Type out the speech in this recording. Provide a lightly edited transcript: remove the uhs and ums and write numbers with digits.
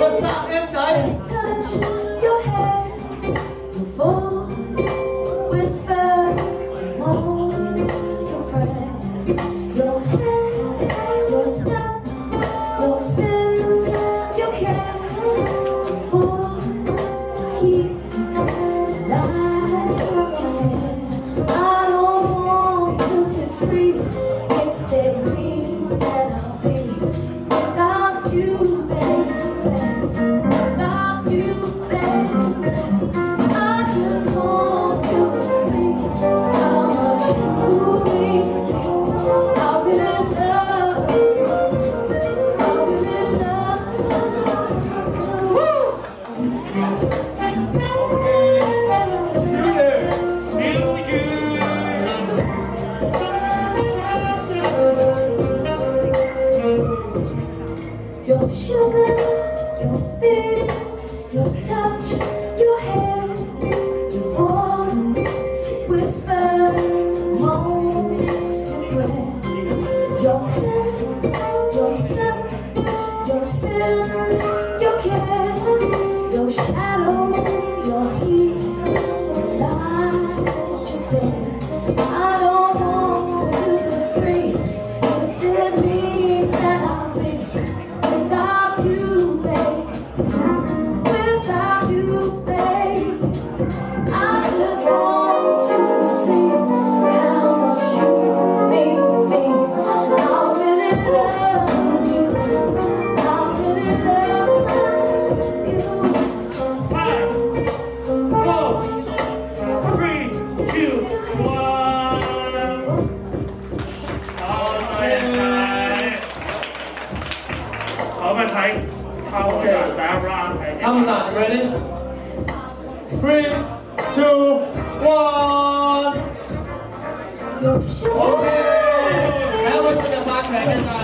Let's not end tight. Touch your head before whisper more your breath. Your head, your step, your stem, your care before heat and light from his head. I don't want to get free if it means that I'll be without you. Your sugar, your feet, your touch, your hair, your voice, whisper, moan, your breath, your head, your step, your spin, your care, your shadow, your heat, your light, your stare. I don't want to be free if it means that I'll be. Amazon, ready? 3, 2, 1. Okay. Now we're going to mark